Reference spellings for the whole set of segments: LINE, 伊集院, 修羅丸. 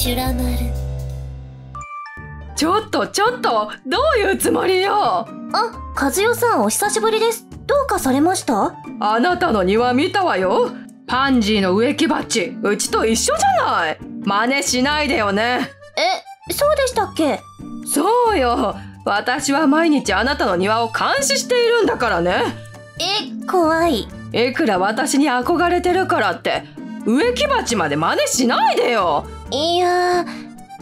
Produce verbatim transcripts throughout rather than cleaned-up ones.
修羅丸。ちょっとちょっと、どういうつもりよ。あ、和代さんお久しぶりです。どうかされました？あなたの庭見たわよ。パンジーの植木鉢、うちと一緒じゃない。真似しないでよね。え、そうでしたっけ？そうよ、私は毎日あなたの庭を監視しているんだからね。え、怖い。いくら私に憧れてるからって植木鉢まで真似しないでよ。いや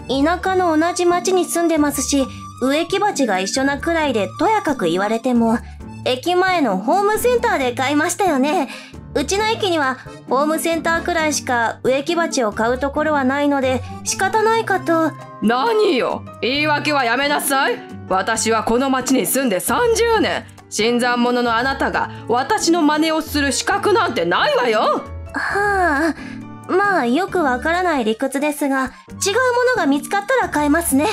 ー、田舎の同じ町に住んでますし、植木鉢が一緒なくらいでとやかく言われても、駅前のホームセンターで買いましたよね。うちの駅にはホームセンターくらいしか植木鉢を買うところはないので仕方ないかと。何よ、言い訳はやめなさい。私はこの町に住んでさんじゅうねん。新参者のあなたが私の真似をする資格なんてないわよ。はあ、まあよくわからない理屈ですが、違うものが見つかったら買えますね。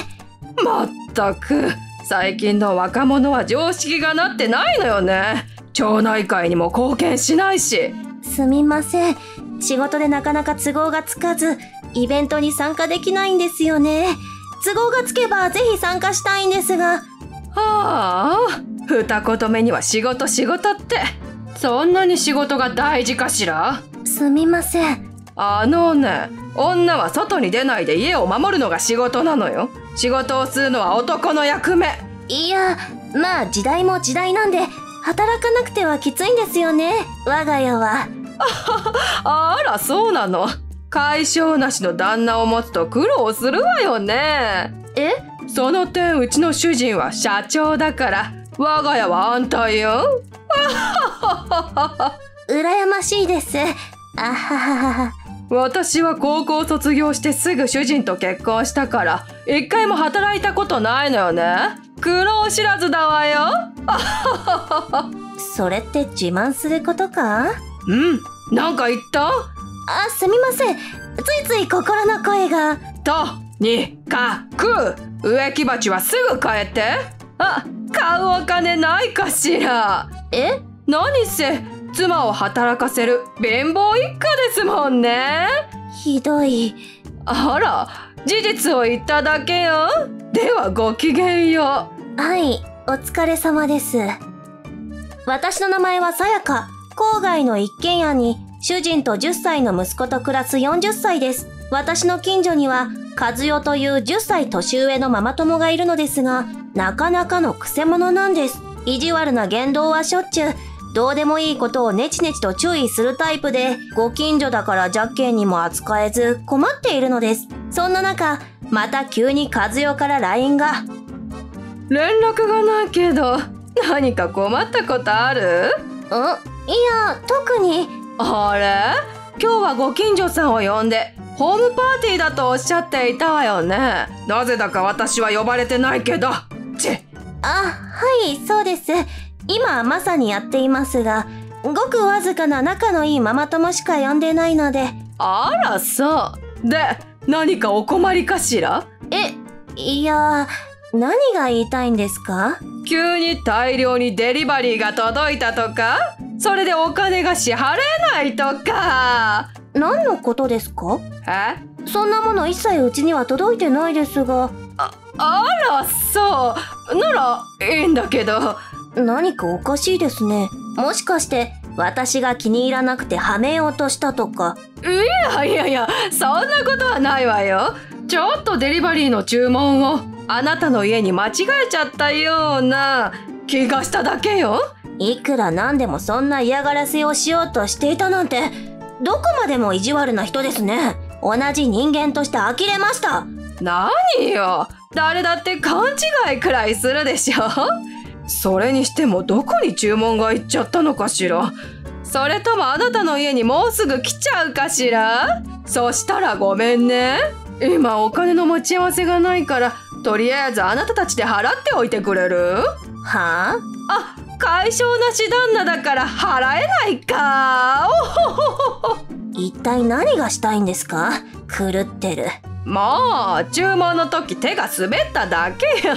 まったく、最近の若者は常識がなってないのよね。町内会にも貢献しないし。すみません、仕事でなかなか都合がつかずイベントに参加できないんですよね。都合がつけばぜひ参加したいんですが。はあ、二言目には仕事仕事って、そんなに仕事が大事かしら。すみません。あのね、女は外に出ないで家を守るのが仕事なのよ。仕事をするのは男の役目。いや、まあ時代も時代なんで働かなくてはきついんですよね、我が家は。あら、そうなの。解消なしの旦那を持つと苦労するわよね。え？その点うちの主人は社長だから我が家は安泰よ。羨ましいです。あははは。私は高校卒業してすぐ主人と結婚したから一回も働いたことないのよね。苦労知らずだわよ。それって自慢することか？うん、なんか言った？あ、すみません。ついつい心の声が。とにかく植木鉢はすぐ買えて。あ、買うお金ないかしら。え？何せ妻を働かせる貧乏一家ですもんね。ひどい。あら、事実を言っただけよ。ではごきげんよう。はい、お疲れ様です。私の名前はさやか。郊外の一軒家に主人とじゅっさいの息子と暮らすよんじゅっさいです。私の近所には和代というじゅっさい年上のママ友がいるのですが、なかなかのくせ者なんです。意地悪な言動はしょっちゅう、どうでもいいことをネチネチと注意するタイプで、ご近所だから邪険にも扱えず困っているのです。そんな中、また急に和代から ライン が。連絡がないけど何か困ったことある？ん？いや、特に。あれ？今日はご近所さんを呼んでホームパーティーだとおっしゃっていたわよね。なぜだか私は呼ばれてないけど。ちっ。あ、はい、そうです。今まさにやっていますが、ごくわずかな仲のいいママ友しか呼んでないので。あら、そう。で、何かお困りかしら？え、いや、何が言いたいんですか？急に大量にデリバリーが届いたとか、それでお金が支払えないとか。何のことですか？え？そんなもの一切うちには届いてないですが。あ、あら、そう。ならいいんだけど。何かおかしいですね。もしかして私が気に入らなくてはめようとしたとか。いやいやいや、そんなことはないわよ。ちょっとデリバリーの注文をあなたの家に間違えちゃったような気がしただけよ。いくらなんでもそんな嫌がらせをしようとしていたなんて、どこまでも意地悪な人ですね。同じ人間として呆れました。何よ、誰だって勘違いくらいするでしょ。それにしてもどこに注文が行っちゃったのかしら。それともあなたの家にもうすぐ来ちゃうかしら。そしたらごめんね、今お金の持ち合わせがないから、とりあえずあなたたちで払っておいてくれる？はあ？あ、解消なし旦那だから払えないか。おほほほ。一体何がしたいんですか？狂ってる。もう注文の時手が滑っただけよ。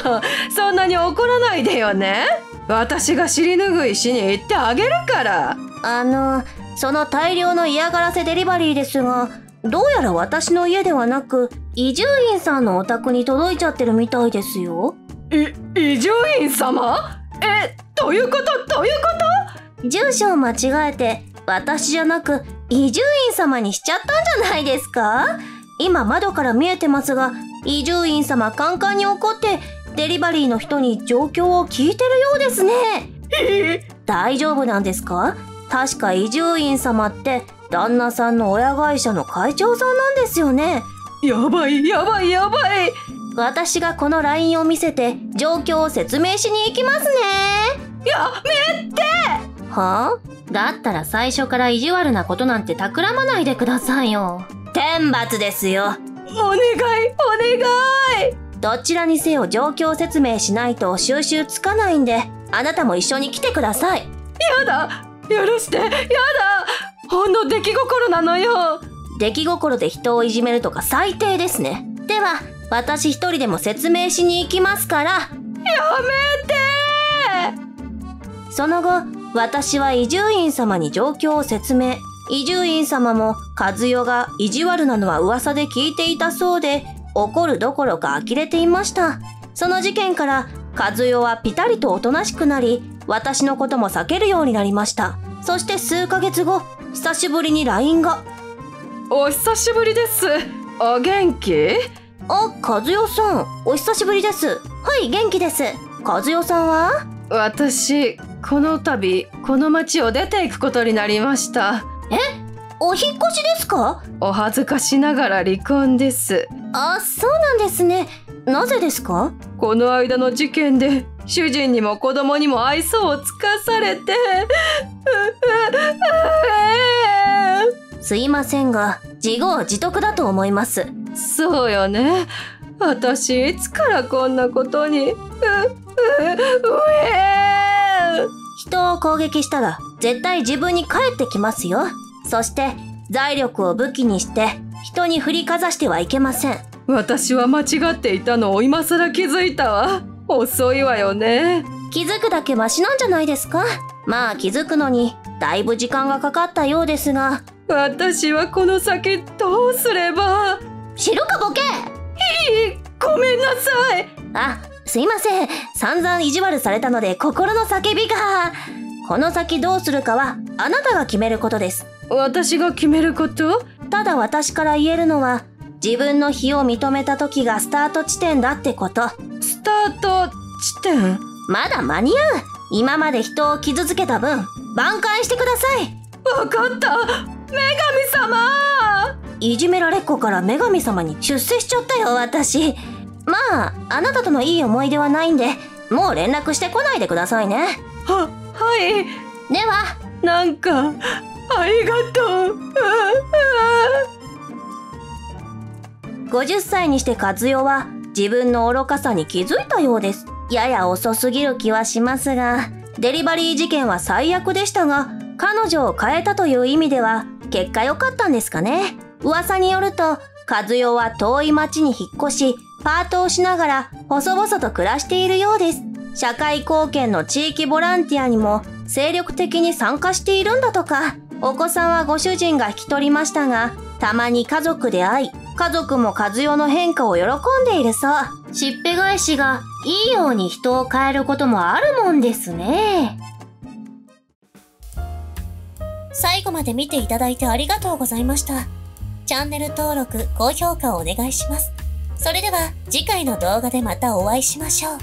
そんなに怒らないでよね。私が尻拭いしに行ってあげるから。あの、その大量の嫌がらせデリバリーですが、どうやら私の家ではなく、伊集院さんのお宅に届いちゃってるみたいですよ。い、伊集院様？え、どういうことどういうこと？住所を間違えて、私じゃなく、伊集院様にしちゃったんじゃないですか？今窓から見えてますが、伊集院様カンカンに怒って、デリバリーの人に状況を聞いてるようですね。えー、大丈夫なんですか？確か伊集院様って、旦那さんの親会社の会長さんなんですよね。やばいやばいやばい。私がこの ライン を見せて状況を説明しに行きますね。やめて。はあ？だったら最初から意地悪なことなんて企まないでくださいよ。天罰ですよ。お願いお願い。どちらにせよ状況説明しないと収拾つかないんで、あなたも一緒に来てください。やだ。許して。やだ。ほんの出来心なのよ。出来心で人をいじめるとか最低ですね。では私一人でも説明しに行きますから。やめて。その後私は伊集院様に状況を説明。伊集院様も和代が意地悪なのは噂で聞いていたそうで、怒るどころか呆れていました。その事件から和代はピタリとおとなしくなり、私のことも避けるようになりました。そして数ヶ月後、久しぶりに ライン が。お久しぶりです。お元気？あ、和代さん、お久しぶりです。はい、元気です。和代さんは？私、この度、この町を出ていくことになりました。え？お引っ越しですか？お恥ずかしながら離婚です。あ、そうなんですね。なぜですか？この間の事件で、主人にも子供にも愛想をつかされて。すいませんが、自業自得だと思います。そうよね。私、いつからこんなことに。人を攻撃したら、絶対自分に返ってきますよ。そして、財力を武器にして、人に振りかざしてはいけません。私は間違っていたのを今更気づいたわ。遅いわよね。気づくだけマシなんじゃないですか。まあ気づくのにだいぶ時間がかかったようですが。私はこの先どうすれば。知るかボケ。いい、ごめんなさい。あ、すいません。散々意地悪されたので心の叫びが。この先どうするかはあなたが決めることです。私が決めること？ただ私から言えるのは、自分の非を認めた時がスタート地点だってこと。スタート地点？まだ間に合う。今まで人を傷つけた分、挽回してください。わかった。女神様！いじめられっ子から女神様に出世しちゃったよ、私。まあ、あなたとのいい思い出はないんで、もう連絡してこないでくださいね。は、はい。では。なんか、ありがとう。ごじゅっさいにして和代は自分の愚かさに気づいたようです。やや遅すぎる気はしますが、デリバリー事件は最悪でしたが、彼女を変えたという意味では結果良かったんですかね。噂によると、和代は遠い町に引っ越し、パートをしながら細々と暮らしているようです。社会貢献の地域ボランティアにも精力的に参加しているんだとか。お子さんはご主人が引き取りましたが、たまに家族で会い、家族も和代の変化を喜んでいるそう。しっぺ返しがいいように人を変えることもあるもんですね。最後まで見ていただいてありがとうございました。チャンネル登録・高評価をお願いします。それでは次回の動画でまたお会いしましょう。